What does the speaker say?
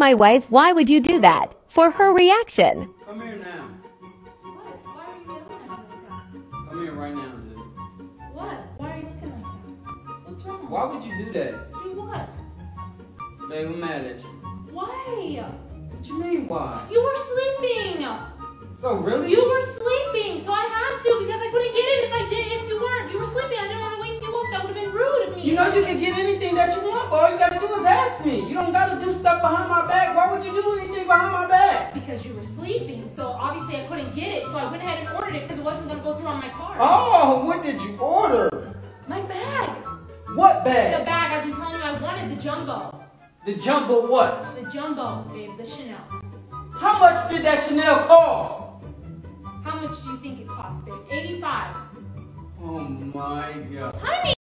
my wife, why would you do that? For her reaction. Come here now. What? Why are you coming like that? Come here right now, dude. What? Why are you looking like that? What's wrong? Why would you do that? Do what? Babe, I'm mad at you. Why? What you mean why? You were sleeping. So really? You were sleeping, so I had to because I couldn't get it if I did. If you weren't, you were sleeping. I didn't want to wake you up. That would have been rude of me. You know you can get anything that you want, but all you gotta do is ask me. You don't gotta do stuff behind my back. Why would you do anything behind my back? Because you were sleeping, so obviously I couldn't get it. So I went ahead and ordered it because it wasn't gonna go through on my card. Oh, what did you order? My bag. What bag? The bag I've been telling you I wanted, the jumbo. The jumbo what? The jumbo, babe, the Chanel. How much did that Chanel cost? How much do you think it cost, babe? $85. Oh my God. Honey!